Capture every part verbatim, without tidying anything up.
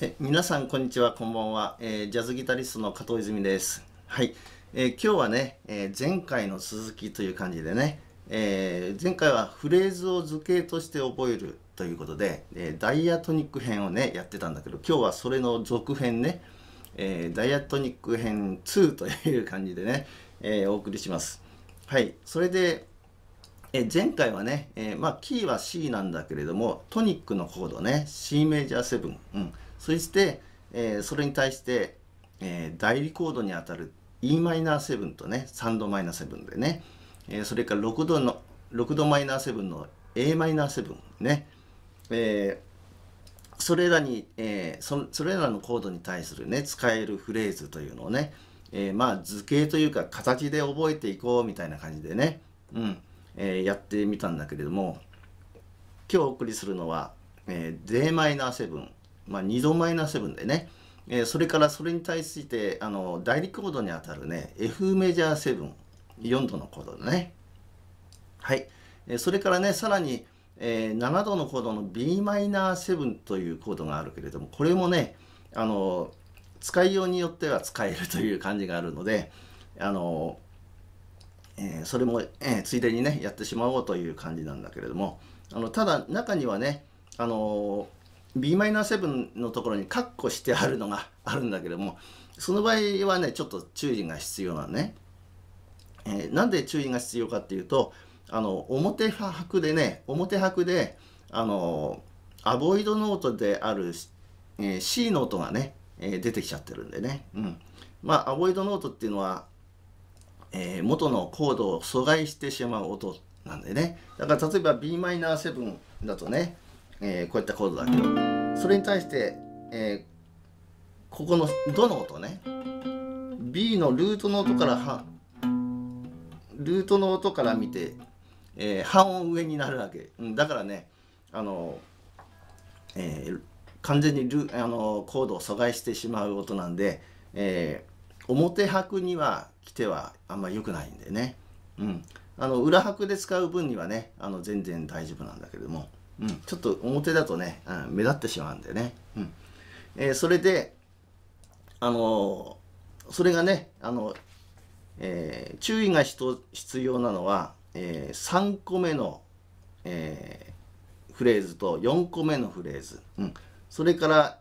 え皆さんこんにちは、こんばんは、えー、ジャズギタリストの加藤泉です。はい、えー、今日はね、えー、前回の続きという感じでね、えー、前回はフレーズを図形として覚えるということで、えー、ダイアトニック編をねやってたんだけど、今日はそれの続編ね、えー、ダイアトニック編ツーという感じでね、えー、お送りします。はい、それで、えー、前回はね、えーまあ、キーは シー なんだけれども、トニックのコードね シーメジャーセブン、うん、そして、えー、それに対して、えー、代理コードにあたる イーマイナーセブン とねさんどマイナーセブンでね、えー、それからろくどのろくどマイナーセブンの エーマイナーセブン ね、えー、それらに、えー、そ, それらのコードに対するね使えるフレーズというのをね、えー、まあ図形というか形で覚えていこうみたいな感じでね、うんえー、やってみたんだけれども、今日お送りするのは、えー、ディーマイナーセブン、まあ、にどマイナーセブンでね、えー、それからそれに対してあの代理コードにあたるね エフメジャーセブン、よんどのコードだね。はい、えー、それからねさらにえー、ななどのコードの ビーマイナーセブン というコードがあるけれども、これもねあの使いようによっては使えるという感じがあるので、あの、えー、それも、えー、ついでにねやってしまおうという感じなんだけれども、あのただ中にはねあの ビーマイナーセブン のところにカッコしてあるのがあるんだけれども、その場合はねちょっと注意が必要なね、えー、なんで注意が必要かっていうと、あの表拍でね表拍であのアボイドノートである、えー、シー の音がね、えー、出てきちゃってるんでね、うん、まあアボイドノートっていうのは、えー、元のコードを阻害してしまう音なんでね、だから例えば ビーマイナーセブン だとね、えー、こういったコードだけど、それに対して、えー、ここのドの音ね ビー のルートの音からはルートの音から見て、えー、半音上になるわけ、うん、だからねあの、えー、完全にルあのコードを阻害してしまう音なんで、えー、表拍には来てはあんまり良くないんでね、うん、あの裏拍で使う分にはねあの全然大丈夫なんだけども、うん、ちょっと表だとね、うん、目立ってしまうんでね、うんえー、それであのそれがねあの、えー、注意が必要なのはえー、さんこめの、えー、フレーズとよんこめのフレーズ、うん、それから、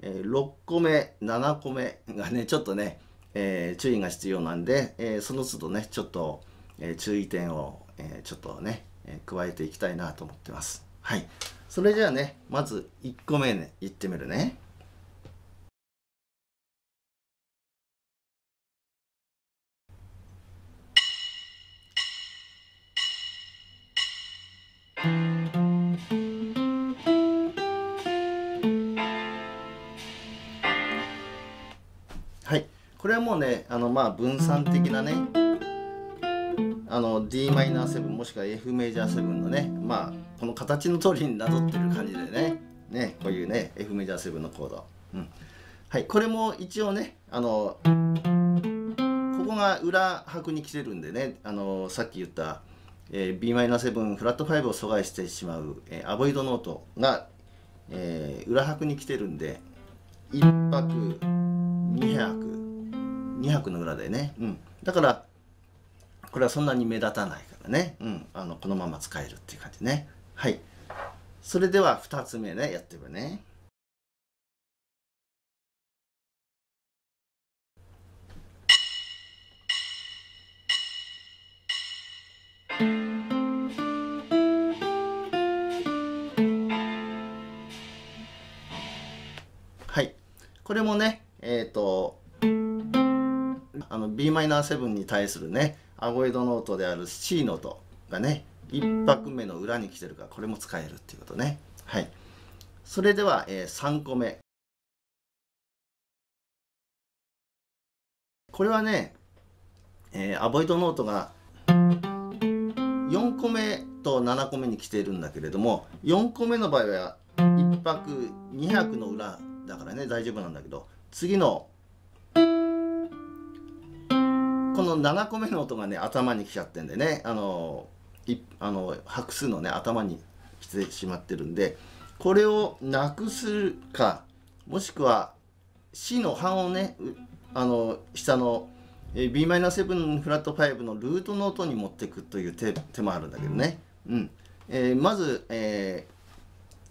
えー、ろっこめななこめがねちょっとね、えー、注意が必要なんで、えー、その都度ねちょっと、えー、注意点を、えー、ちょっとね、えー、加えていきたいなと思ってます。はい、それじゃあねまずいっこめねいってみるね。これはもうねあのまあ分散的なねあの ディーマイナーセブン もしくは エフメジャーセブン のねまあこの形の通りになぞってる感じでねねこういうね エフメジャーセブン のコード、うん、はい、これも一応ねあのここが裏拍に来てるんでね、あのさっき言った、えー、ビーマイナーセブン フラットファイブを阻害してしまう、えー、アボイドノートが、えー、裏拍に来てるんでいっ拍に拍に拍の裏でね、うん、だからこれはそんなに目立たないからね、うん、あのこのまま使えるっていう感じね。はい、それではふたつめねやってみるね。はい、これもねえっ、ー、とあの ビーマイナーセブン に対するねアボイドノートである シー の音がねいち拍目の裏に来てるから、これも使えるっていうことね。はい、それでは、えー、さんこめ、これはね、えー、アボイドノートがよんこめとななこめに来ているんだけれども、よんこめの場合はいち拍に拍の裏だからね大丈夫なんだけど、次のこのななこめの音がね頭に来ちゃってんでね、あのいあの拍数のね頭に来てしまってるんで、これをなくすか、もしくは C の半音ね、あの下の ビーマイナーセブン フラットファイブのルートの音に持っていくという 手, 手もあるんだけどね、うんえー、まず、え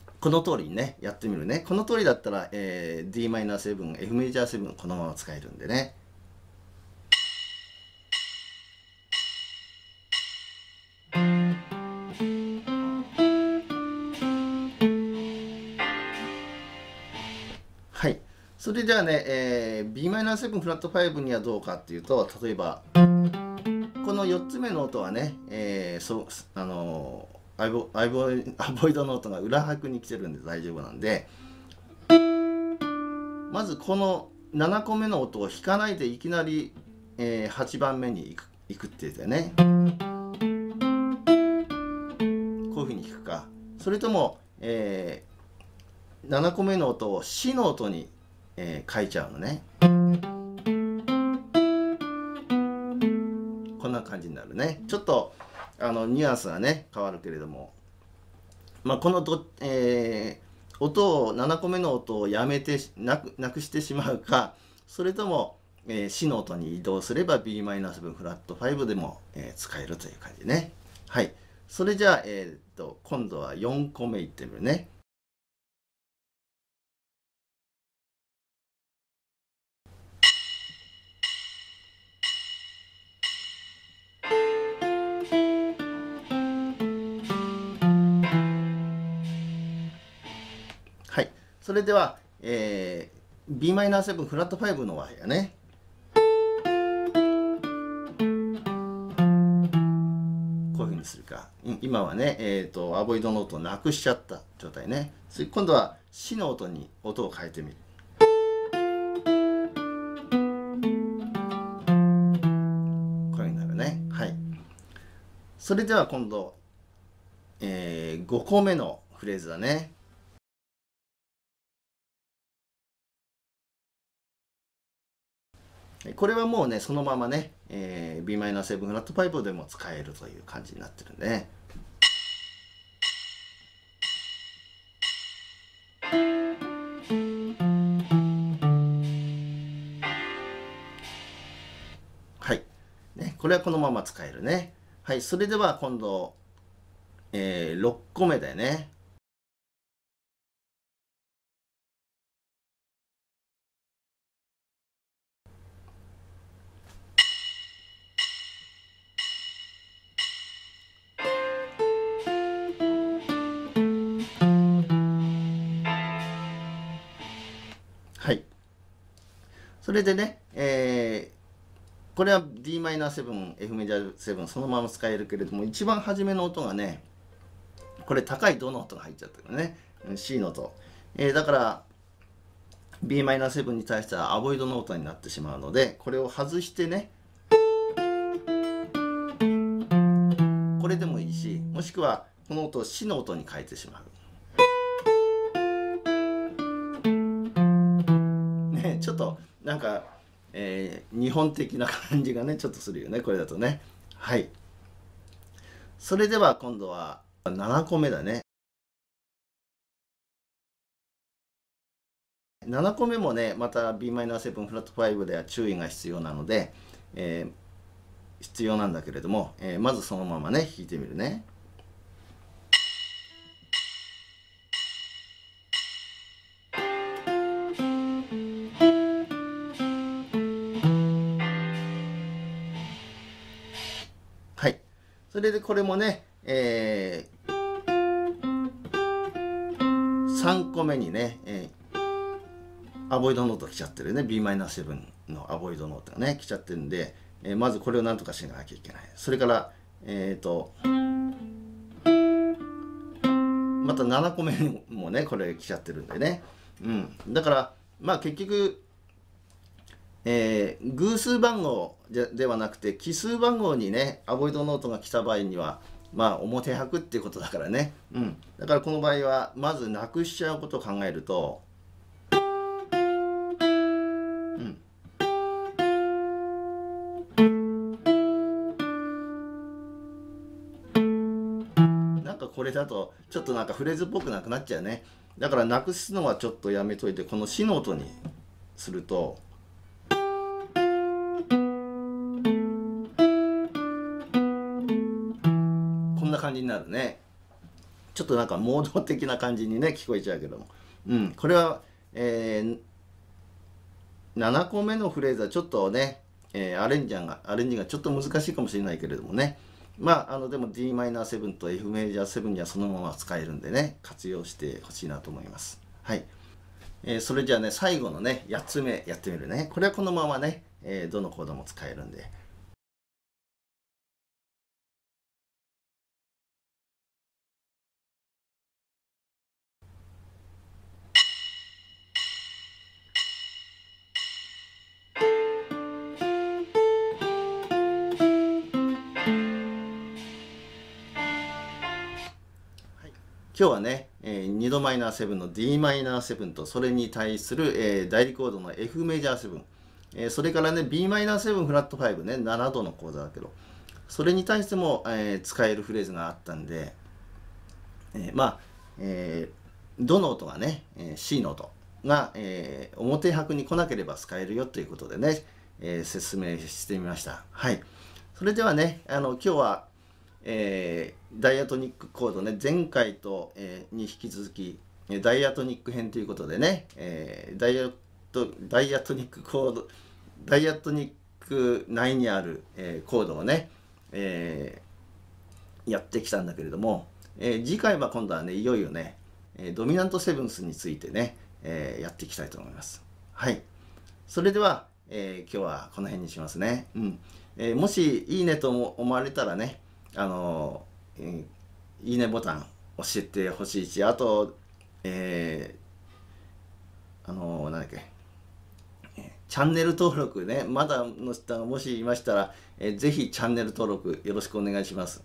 ー、この通りにねやってみるね。この通りだったら、えー、ディーマイナーセブン F メジャーセブンこのまま使えるんでね。はい、それではね、えー、ビーマイナーセブン フラットファイブにはどうかっていうと、例えばこのよっつめの音はね、えー、そうあのー、アイボ、アイボ、アボイドの音が裏拍に来てるんで大丈夫なんで、まずこのななこめの音を弾かないでいきなり、えー、はちばんめに行く、行くって言ってね、こういうふうに弾くか、それとも、えーななこめの音を C の音に、えー、変えちゃうのね。こんな感じになるね。ちょっとあのニュアンスはね変わるけれども、まあ、このど、えー、音をななこめの音をやめてな く, なくしてしまうか、それとも、えー、C の音に移動すれば ビーマイナーセブン フラットファイブでも、えー、使えるという感じね。はい、それじゃあ、えー、っと今度はよんこめいってみるね。それでは、えー、ビーマイナーセブン フラットファイブの和やね。こういうふうにするか。今はね、えーと、アボイドの音をなくしちゃった状態ね。次今度は C の音に音を変えてみる。こういうふうになるね。はい。それでは今度、えー、ごこめのフレーズだね。これはもうねそのままね、えー、ビーマイナーセブン フラットファイブでも使えるという感じになってるんで、ね、はい、ね、これはこのまま使えるね。はい、それでは今度、えー、ろっこめだよね。それでね、えー、これは ディーマイナーセブン、エフメジャーセブン そのまま使えるけれども、一番初めの音がね、これ高いドの音が入っちゃったからね、C の音。えー、だから、ビーマイナーセブン に対してはアボイドの音になってしまうので、これを外してね、これでもいいし、もしくはこの音を C の音に変えてしまう。ね、ちょっと、なんか、えー、日本的な感じがねちょっとするよね、これだとね。はい、それでは今度はななこめだね。ななこめもねまた ビーマイナーセブン フラットファイブでは注意が必要なので、えー、必要なんだけれども、えー、まずそのままね弾いてみるね。それでこれもね、えー、さんこめにね、えー、アボイドの音が来ちゃってるね。 ビーマイナーセブン のアボイドの音がね来ちゃってるんで、えー、まずこれをなんとかしなきゃいけない。それからえっとまたななこめもねこれ来ちゃってるんでね、うん、だからまあ結局、えー、偶数番号ではなくて奇数番号にねアボイドの音が来た場合には、まあ表拍っていうことだからね、うん、だからこの場合はまずなくしちゃうことを考えると、うん、これだとちょっとなんかフレーズっぽくなくなっちゃうね。だからなくすのはちょっとやめといて、このシの音にすると。こんな感じになるね。ちょっとなんかモード的な感じにね聞こえちゃうけども、うん、これは、えー、ななこめのフレーズはちょっとね、えー、アレンジがアレンジがちょっと難しいかもしれないけれどもね、まあ、あのでも ディーマイナーセブン と エフメジャーセブン にはそのまま使えるんでね、活用してほしいなと思います。はい、えー、それじゃあね、最後のねやっつめやってみるね。これはこのままね、えー、どのコードも使えるんで。今日はね、えー、にどマイナーセブン の ディーマイナーセブン とそれに対する、えー、代理コードの エフメジャーセブン、えー、それからね ビーマイナーセブン フラットファイブね、ななどのコードだけど、それに対しても、えー、使えるフレーズがあったんで、えー、まあ、えー、どの音がね、えー、C の音が、えー、表拍に来なければ使えるよということでね、えー、説明してみました。はい。それではね、あの今日はえー、ダイアトニックコードね、前回と、えー、に引き続きダイアトニック編ということでね、えー、ダイアト、ダイアトニックコードダイアトニック内にある、えー、コードをね、えー、やってきたんだけれども、えー、次回は今度はねいよいよねドミナントセブンスについてね、えー、やっていきたいと思います。はい、それでは、えー、今日はこの辺にしますね。うん、えー、もしいいねと思われたらね、あのいいねボタン押してほしいし、あと、えー、あの何だっけ、チャンネル登録ね、まだの人がもしいましたら、えー、ぜひチャンネル登録よろしくお願いします。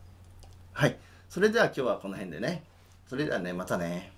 はい、それでは今日はこの辺でね、それではね、またね。